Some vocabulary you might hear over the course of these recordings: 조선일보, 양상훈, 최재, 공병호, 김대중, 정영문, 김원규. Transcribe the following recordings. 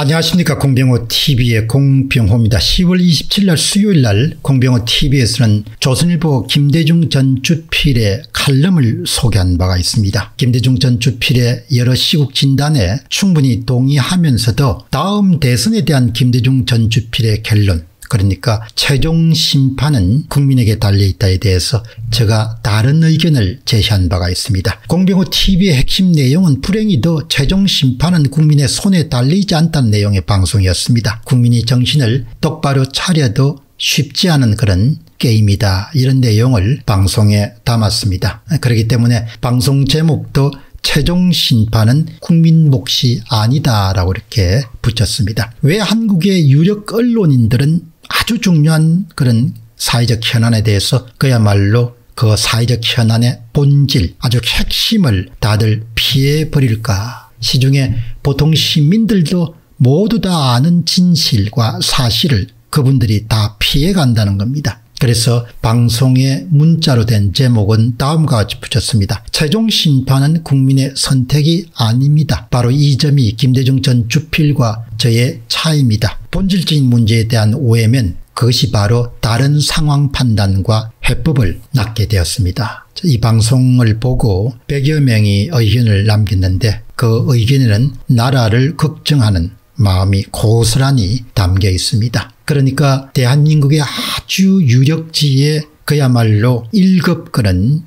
안녕하십니까. 공병호TV의 공병호입니다. 10월 27일 수요일날 공병호TV에서는 조선일보 김대중 전 주필의 칼럼을 소개한 바가 있습니다. 김대중 전 주필의 여러 시국 진단에 충분히 동의하면서도 다음 대선에 대한 김대중 전 주필의 결론, 그러니까 최종 심판은 국민에게 달려있다에 대해서 제가 다른 의견을 제시한 바가 있습니다. 공병호TV의 핵심 내용은 불행히도 최종 심판은 국민의 손에 달리지 않다는 내용의 방송이었습니다. 국민이 정신을 똑바로 차려도 쉽지 않은 그런 게임이다, 이런 내용을 방송에 담았습니다. 그렇기 때문에 방송 제목도 최종 심판은 국민 몫이 아니다라고 이렇게 붙였습니다. 왜 한국의 유력 언론인들은 아주 중요한 그런 사회적 현안에 대해서 그야말로 그 사회적 현안의 본질, 아주 핵심을 다들 피해버릴까. 시중에 보통 시민들도 모두 다 아는 진실과 사실을 그분들이 다 피해간다는 겁니다. 그래서 방송에 문자로 된 제목은 다음과 같이 붙였습니다. 최종 심판은 국민의 선택이 아닙니다. 바로 이 점이 김대중 전 주필과 저의 차이입니다. 본질적인 문제에 대한 오해면 그것이 바로 다른 상황 판단과 해법을 낳게 되었습니다. 이 방송을 보고 100여 명이 의견을 남겼는데 그 의견에는 나라를 걱정하는 마음이 고스란히 담겨 있습니다. 그러니까 대한민국의 아주 유력지에 그야말로 1급 그런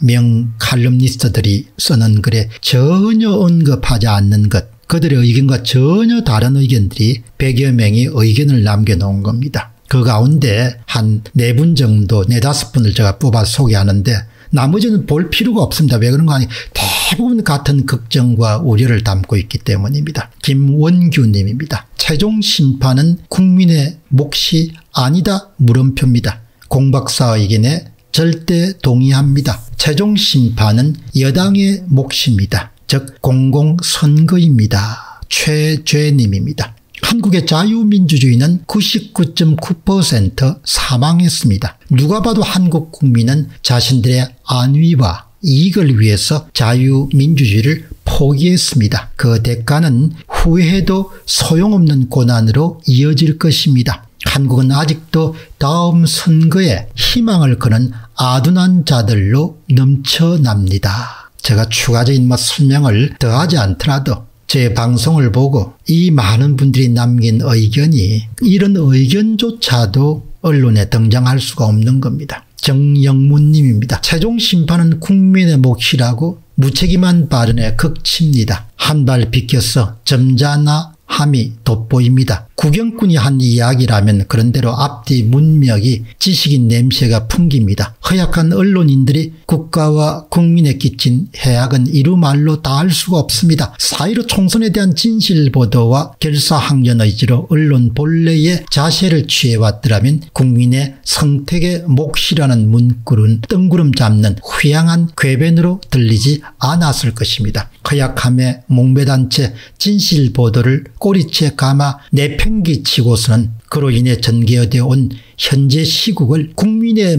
명 칼럼니스트들이 쓰는 글에 전혀 언급하지 않는 것, 그들의 의견과 전혀 다른 의견들이 100여 명이 의견을 남겨놓은 겁니다. 그 가운데 한 4분 정도, 4-5분을 제가 뽑아 소개하는데 나머지는 볼 필요가 없습니다. 왜 그런 거 아니, 대부분 같은 걱정과 우려를 담고 있기 때문입니다. 김원규 님입니다. 최종 심판은 국민의 몫이 아니다, 물음표입니다. 공박사 의견에 절대 동의합니다. 최종 심판은 여당의 몫입니다. 즉 공공선거입니다. 최재 님입니다. 한국의 자유민주주의는 99.9% 사망했습니다. 누가 봐도 한국 국민은 자신들의 안위와 이익을 위해서 자유민주주의를 포기했습니다. 그 대가는 후회해도 소용없는 고난으로 이어질 것입니다. 한국은 아직도 다음 선거에 희망을 거는 아둔한 자들로 넘쳐납니다. 제가 추가적인 설명을 더하지 않더라도 제 방송을 보고 이 많은 분들이 남긴 의견이, 이런 의견조차도 언론에 등장할 수가 없는 겁니다. 정영문 님입니다. 최종 심판은 국민의 몫이라고 무책임한 발언에 극칩니다. 한 발 비껴서 점잖아 함이 돋보입니다. 구경꾼이 한 이야기라면 그런대로 앞뒤 문맥이 지식인 냄새가 풍깁니다. 허약한 언론인들이 국가와 국민에 끼친 해악은 이루 말로 다할 수가 없습니다. 4.15 총선에 대한 진실 보도와 결사항전 의지로 언론 본래의 자세를 취해왔더라면 국민의 선택의 몫이라는 문구는 뜬구름 잡는 후양한 궤변으로 들리지 않았을 것입니다. 허약함에 목매단 채 진실 보도를 꼬리째 감아 내팽개치고서는 그로 인해 전개되어 온 현재 시국을 국민의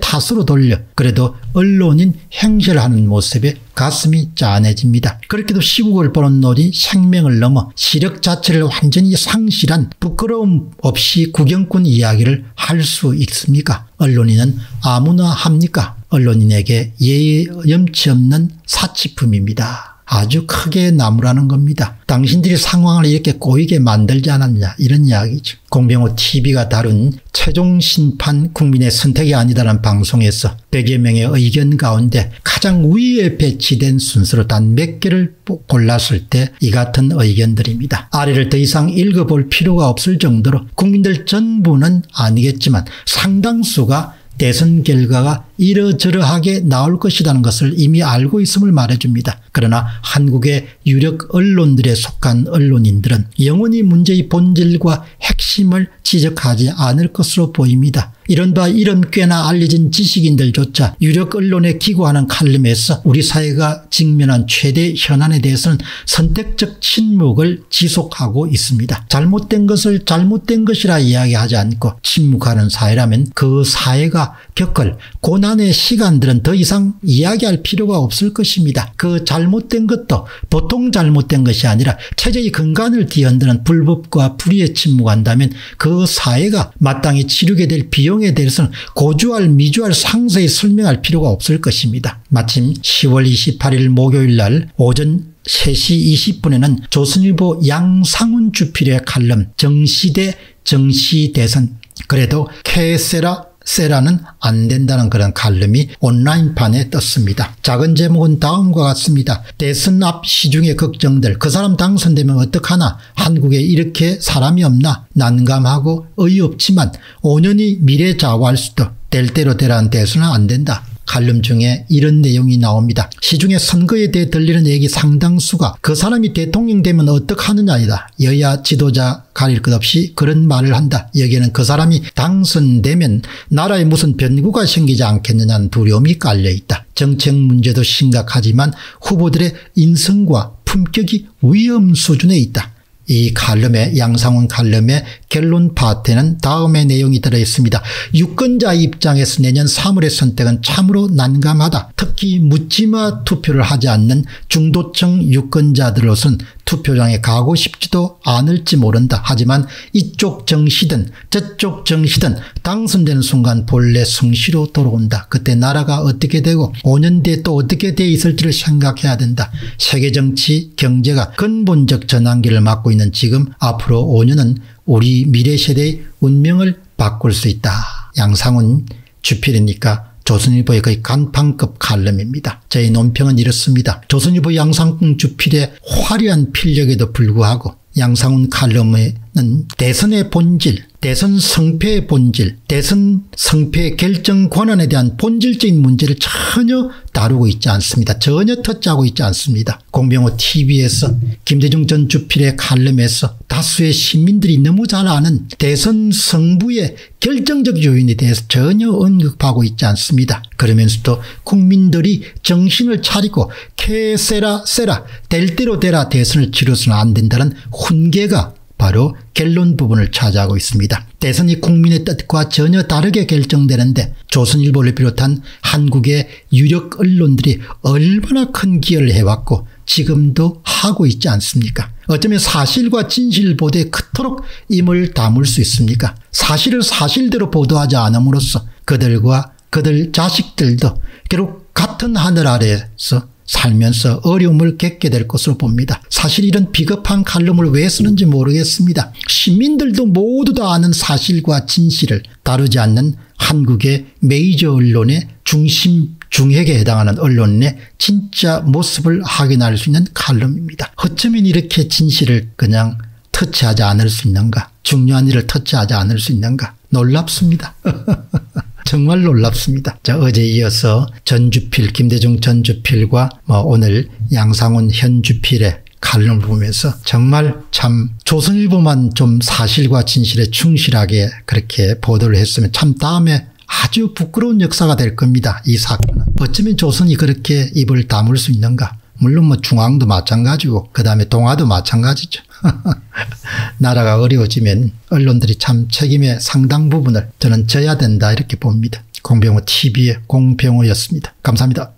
탓으로 돌려 그래도 언론인 행실하는 모습에 가슴이 짠해집니다. 그렇게도 시국을 보는 눈이 생명을 넘어 시력 자체를 완전히 상실한 부끄러움 없이 구경꾼 이야기를 할 수 있습니까? 언론인은 아무나 합니까? 언론인에게 예의 염치 없는 사치품입니다. 아주 크게 나무라는 겁니다. 당신들이 상황을 이렇게 꼬이게 만들지 않았냐, 이런 이야기죠. 공병호TV가 다룬 최종 심판 국민의 선택이 아니다라는 방송에서 100여 명의 의견 가운데 가장 위에 배치된 순서로 단 몇 개를 골랐을 때 이 같은 의견들입니다. 아래를 더 이상 읽어볼 필요가 없을 정도로 국민들 전부는 아니겠지만 상당수가 대선 결과가 이러저러하게 나올 것이라는 것을 이미 알고 있음을 말해줍니다. 그러나 한국의 유력 언론들에 속한 언론인들은 영원히 문제의 본질과 핵심을 지적하지 않을 것으로 보입니다. 이른바 이름 꽤나 알려진 지식인들조차 유력 언론에 기고하는 칼럼에서 우리 사회가 직면한 최대 현안에 대해서는 선택적 침묵을 지속하고 있습니다. 잘못된 것을 잘못된 것이라 이야기하지 않고 침묵하는 사회라면 그 사회가 겪을 고난, 지난해 시간들은 더 이상 이야기할 필요가 없을 것입니다. 그 잘못된 것도 보통 잘못된 것이 아니라 체제의 근간을 뒤흔드는 불법과 불의에 침묵한다면 그 사회가 마땅히 치르게 될 비용에 대해서는 고주할 미주할 상세히 설명할 필요가 없을 것입니다. 마침 10월 28일 목요일 날 오전 3시 20분에는 조선일보 양상훈 주필의 칼럼 정시대 정시대선 그래도 케세라 세라는 안 된다는 그런 칼럼이 온라인판에 떴습니다. 작은 제목은 다음과 같습니다. 대선 앞 시중의 걱정들, 그 사람 당선되면 어떡하나, 한국에 이렇게 사람이 없나, 난감하고 어이없지만 5년이 미래 좌우할 수도, 될 대로 되라는 대선은 안 된다. 칼럼 중에 이런 내용이 나옵니다. 시중에 선거에 대해 들리는 얘기 상당수가 그 사람이 대통령 되면 어떡하느냐이다. 여야 지도자 가릴 것 없이 그런 말을 한다. 여기에는 그 사람이 당선되면 나라에 무슨 변고가 생기지 않겠느냐는 두려움이 깔려있다. 정책 문제도 심각하지만 후보들의 인성과 품격이 위험 수준에 있다. 이 칼럼의 양상훈 칼럼의 결론 파트에는 다음의 내용이 들어있습니다. 유권자 입장에서 내년 3월의 선택은 참으로 난감하다. 특히 묻지마 투표를 하지 않는 중도층 유권자들로서는 투표장에 가고 싶지도 않을지 모른다. 하지만 이쪽 정시든 저쪽 정시든 당선되는 순간 본래 성시로 돌아온다. 그때 나라가 어떻게 되고 5년 뒤에 또 어떻게 돼 있을지를 생각해야 된다. 세계 정치, 경제가 근본적 전환기를 맞고 있는 지금 앞으로 5년은 우리 미래 세대의 운명을 바꿀 수 있다. 양상훈 주필이니까 조선일보의 거의 간판급 칼럼입니다. 저희 논평은 이렇습니다. 조선일보 양상훈 주필의 화려한 필력에도 불구하고 양상훈 칼럼에는 대선의 본질, 대선 성패의 본질, 대선 성패의 결정 권한에 대한 본질적인 문제를 전혀 다루고 있지 않습니다. 전혀 터치하고 있지 않습니다. 공병호 TV에서 김대중 전 주필의 칼럼에서 다수의 시민들이 너무 잘 아는 대선 승부의 결정적 요인에 대해서 전혀 언급하고 있지 않습니다. 그러면서도 국민들이 정신을 차리고 케세라 세라 될 대로 되라 대선을 치러서는 안 된다는 훈계가 바로 결론 부분을 차지하고 있습니다. 대선이 국민의 뜻과 전혀 다르게 결정되는데 조선일보를 비롯한 한국의 유력 언론들이 얼마나 큰 기여를 해왔고 지금도 하고 있지 않습니까? 어쩌면 사실과 진실 보도에 그토록 임을 담을 수 있습니까? 사실을 사실대로 보도하지 않음으로써 그들과 그들 자식들도 결국 같은 하늘 아래에서 살면서 어려움을 겪게 될 것으로 봅니다. 사실 이런 비겁한 칼럼을 왜 쓰는지 모르겠습니다. 시민들도 모두 다 아는 사실과 진실을 다루지 않는 한국의 메이저 언론의 중심 중핵에 해당하는 언론의 진짜 모습을 확인할 수 있는 칼럼입니다. 어쩌면 이렇게 진실을 그냥 터치하지 않을 수 있는가? 중요한 일을 터치하지 않을 수 있는가? 놀랍습니다. 정말 놀랍습니다. 자, 어제 이어서 전주필, 김대중 전주필과 오늘 양상훈 현주필의 칼럼을 보면서 정말 참 조선일보만 좀 사실과 진실에 충실하게 그렇게 보도를 했으면 참 다음에 아주 부끄러운 역사가 될 겁니다. 이 사건은. 어쩌면 조선이 그렇게 입을 다물 수 있는가. 물론 중앙도 마찬가지고 그다음에 동아도 마찬가지죠. 나라가 어려워지면 언론들이 참 책임의 상당 부분을 저는 져야 된다 이렇게 봅니다. 공병호 TV의 공병호였습니다. 감사합니다.